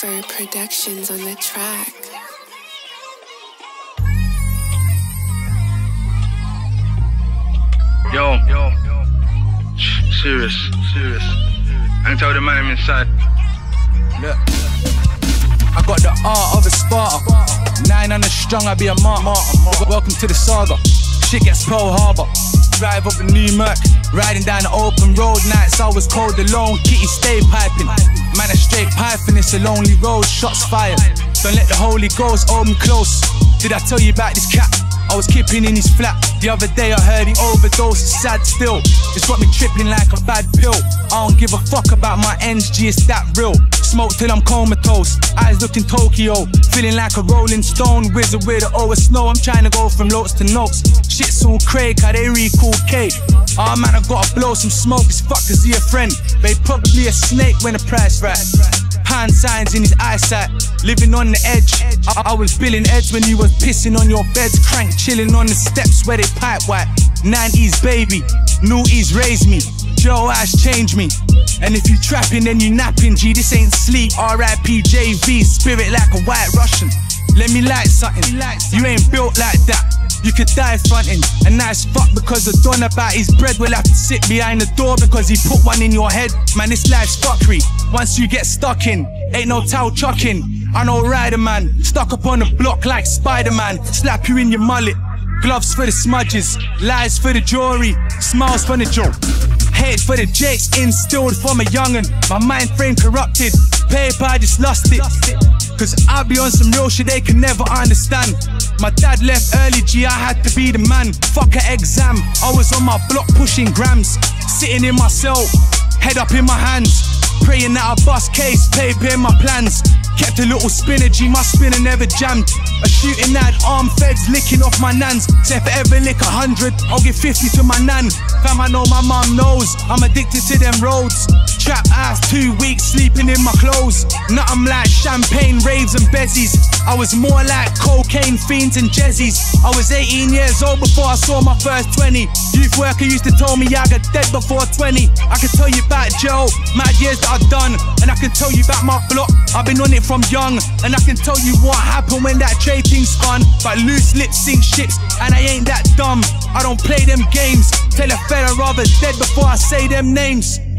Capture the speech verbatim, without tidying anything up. Reverb Productions on the track. Yo, yo, serious, serious. I can tell the man I'm inside. Look, I got the art of a Sparta. Nine on the strong, I be a martyr. Welcome to the saga. Shit gets Pearl Harbor. Drive up a new Merc, riding down the open road. Nights I was cold alone, kitty stay piping. Man a straight piping, it's a lonely road. Shots fired, don't let the Holy Ghost hold me close. Did I tell you about this cat? I was kipping in his flat. The other day I heard he overdosed, it's sad still. It's got me tripping like a bad pill. I don't give a fuck about my ends, G, it's that real. Smoke till I'm comatose, eyes looked in Tokyo. Feeling like a rolling stone, wizard with a O of snow. I'm trying to go from notes to notes. Shit's all cray, how they recall K. Ah man, I gotta blow some smoke, it's fuck, is he a friend? They probably a snake when the price rise. Pound signs in his eyesight, living on the edge. I, I was billing heads when you was pissing on your beds. Crank, chilling on the steps where they pipe white. nineties baby, new E's raised me. Joe Ash changed me. And if you trapping then you napping, G, this ain't sleep. R I P J V, spirit like a white Russian. Let me light something, you ain't built like that. You could die fronting, a nice fuck because the don about his bread will have to sit behind the door because he put one in your head. Man, this life's fuckery, once you get stuck in, ain't no towel chucking. I know rider man, stuck up on the block like Spider-Man. Slap you in your mullet, gloves for the smudges, lies for the jewelry, smiles for the joke. Hate for the jakes instilled from a young'un, my mind frame corrupted, paper I just lost it. Cause I be on some real shit they can never understand. My dad left early, G, I had to be the man. Fuck an exam, I was on my block pushing grams. Sitting in my cell, head up in my hands, praying that I bust case, paper in my plans. Kept a little spinner, G, my spinner never jammed. A shooting ad, arm feds licking off my nans. Say if I ever lick a hundred, I'll give fifty to my nan. Fam, I know my mum knows, I'm addicted to them roads. Trap ass, two weeks sleeping in my clothes. Nothing like champagne, raves and bezies. I was more like cocaine fiends and jezzies. I was eighteen years old before I saw my first twenty. Youth worker used to tell me I got dead before twenty. I could tell you about Joe, mad years that I've done. And I can tell you about my block, I've been on it from young. And I can tell you what happened when that J thing spun. But loose lips sink ships, and I ain't that dumb. I don't play them games. Tell a fed I'd rather dead before I say them names.